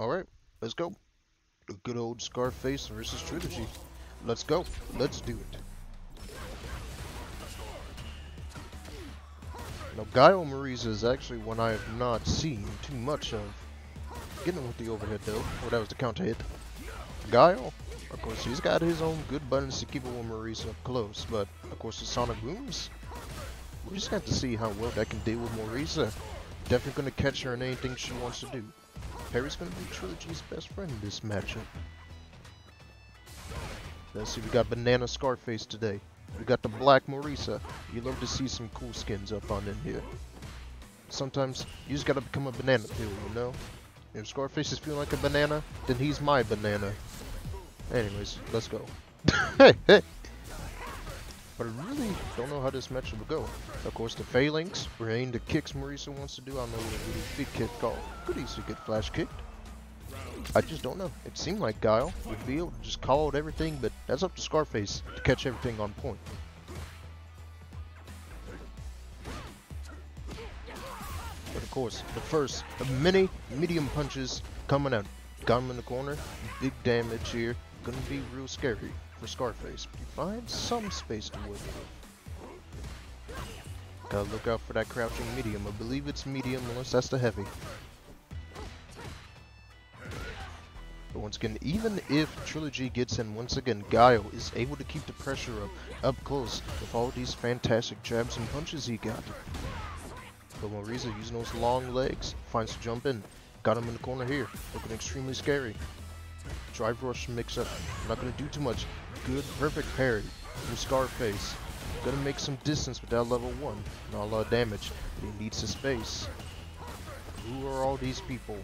Alright, let's go. A good old Scarface versus Trilogy. Let's go. Let's do it. Now, Guile Marisa is actually one I have not seen too much of. Getting him with the overhead, though. Or that was the counter hit. Guile, of course, he's got his own good buttons to keep it with Marisa up close. But, of course, the Sonic booms. We just have to see how well that can deal with Marisa. Definitely going to catch her in anything she wants to do. Perry's going to be Trilogy's best friend in this matchup. Let's see, we got Banana Scarface today. We got the Black Marisa. You love to see some cool skins up on in here. Sometimes you just gotta become a banana peel, you know? If Scarface is feeling like a banana, then he's my banana. Anyways, let's go. Hey, hey! But I really don't know how this matchup will go. Of course, the Phalanx, rain the kicks Marisa wants to do. I don't know what a big kick called. Could easily get flash kicked. I just don't know. It seemed like Guile would be able to just call out everything, but that's up to Scarface to catch everything on point. But of course, the first of many medium punches coming out. Got him in the corner. Big damage here. Gonna be real scary for Scarface. But you find some space to work with. Gotta look out for that crouching medium. I believe it's medium, unless that's the heavy. But once again, even if Trilogy gets in, once again, Guile is able to keep the pressure up close with all these fantastic jabs and punches he got. But Marisa, using those long legs, finds to jump in. Got him in the corner here, looking extremely scary. Drive Rush mix up, not going to do too much. Good, perfect parry from Scarface. Going to make some distance with that level 1. Not a lot of damage, but he needs his space. Who are all these people?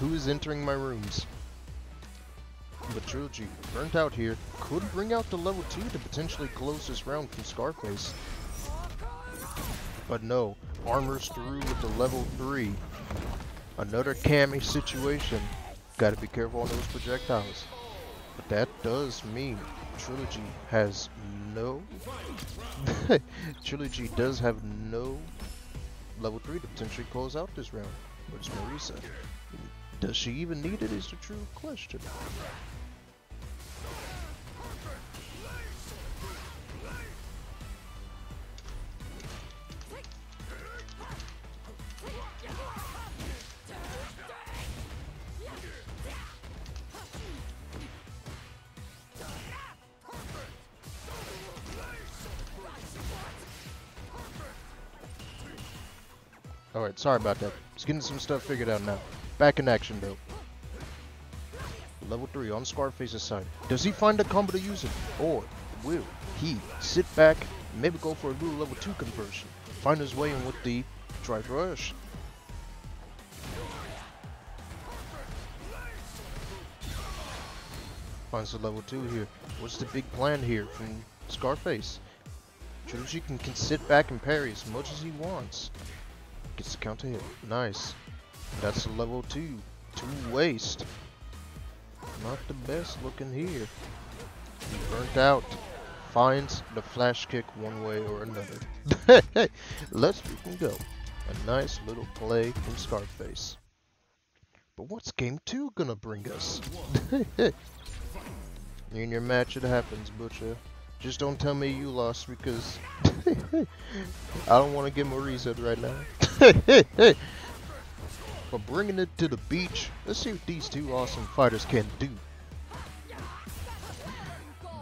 Who is entering my rooms? But Trilogy, burnt out here, could bring out the level 2 to potentially close this round from Scarface. But no, armors through with the level 3. Another Cammy situation. Gotta be careful on those projectiles. But that does mean Trilogy has no... Trilogy does have no level 3 to potentially close out this round. But it's Marisa. Does she even need it is the true question. Alright, sorry about that. Just getting some stuff figured out now. Back in action, though. Level 3 on Scarface's side. Does he find a combo to use it? Or will he sit back, maybe go for a little level 2 conversion? Find his way in with the Drive Rush. Finds the level 2 here. What's the big plan here from Scarface? Trilogy can sit back and parry as much as he wants. Gets the counter hit. Nice. That's a level 2. To waste. Not the best looking here. Burnt out. Finds the flash kick one way or another. Let's freaking go. A nice little play from Scarface. But what's game 2 gonna bring us? In your match it happens, Butcher. Just don't tell me you lost because I don't want to get Marisa right now. But bringing it to the beach, let's see what these two awesome fighters can do.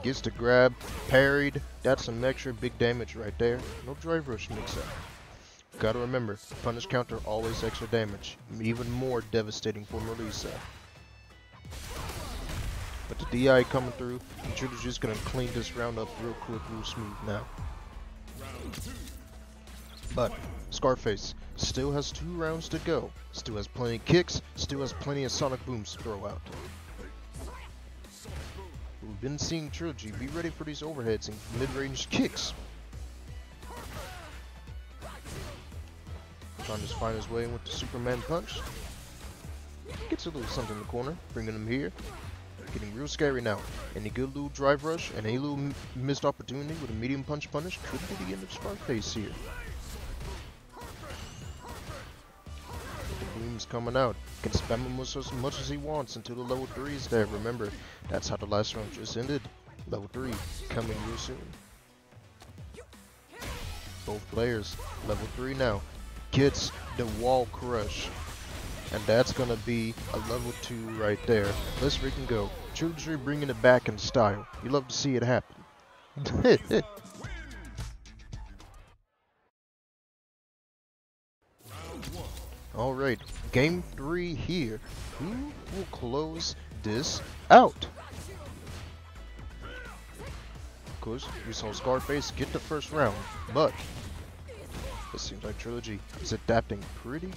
Gets the grab, parried. That's some extra big damage right there. No Drive Rush mix up. Gotta remember, Punish counter always extra damage. Even more devastating for Marisa. But the DI coming through, and Trilogy's just gonna clean this round up real quick, real smooth now. But Scarface still has 2 rounds to go, still has plenty of kicks, still has plenty of Sonic booms to throw out. We've been seeing Trilogy be ready for these overheads and mid-range kicks. Trying to find his way in with the Superman punch. Gets a little something in the corner, bringing him here. Getting real scary now. Any good little Drive Rush and a little missed opportunity with a medium punch punish could be the end of Scarface here. keeps coming out. He can spam him as much as he wants until the level 3 is there. Remember, that's how the last round just ended. Level 3 coming real soon. Both players level 3 now. Gets the wall crush. And that's gonna be a level 2 right there. Let's freaking go. Trilogy bringing it back in style. You love to see it happen. Alright, game 3 here. Who will close this out? Of course, we saw Scarface get the first round, but it seems like Trilogy is adapting pretty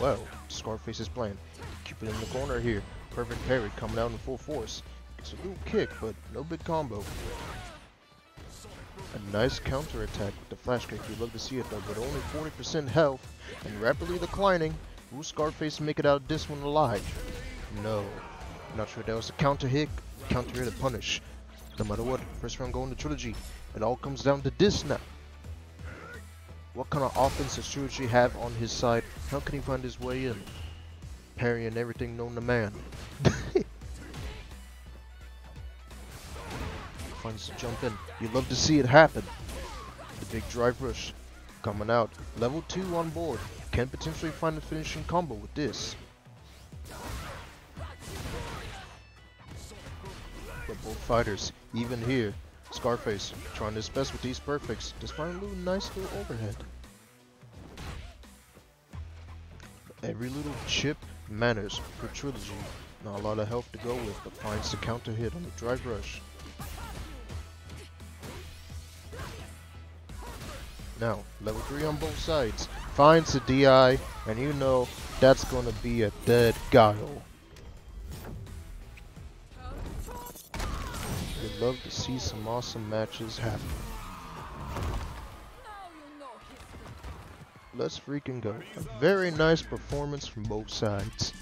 well. Scarface's plan. Keep it in the corner here. Perfect parry coming out in full force. It's a little kick, but no big combo. A nice counter attack with the flash kick. You love to see it though, but only 40% health and rapidly declining. Will Scarface make it out of this one alive? No. Not sure that was a counter hit. Counter hit to punish. No matter what, first round going to Trilogy. It all comes down to this now. What kind of offense does Trilogy have on his side? How can he find his way in? Parrying everything known to man. Finds to jump in. You love to see it happen. The big drive rush coming out. Level 2 on board. Can potentially find a finishing combo with this. But both fighters, even here, Scarface trying his best with these perfects. Just find a little nice little overhead. Every little chip matters for Trilogy. Not a lot of health to go with, but finds the counter hit on the drive rush. Now, level 3 on both sides, finds the DI, and you know that's going to be a dead Guile. You'd love to see some awesome matches happen. Let's freaking go. A very nice performance from both sides.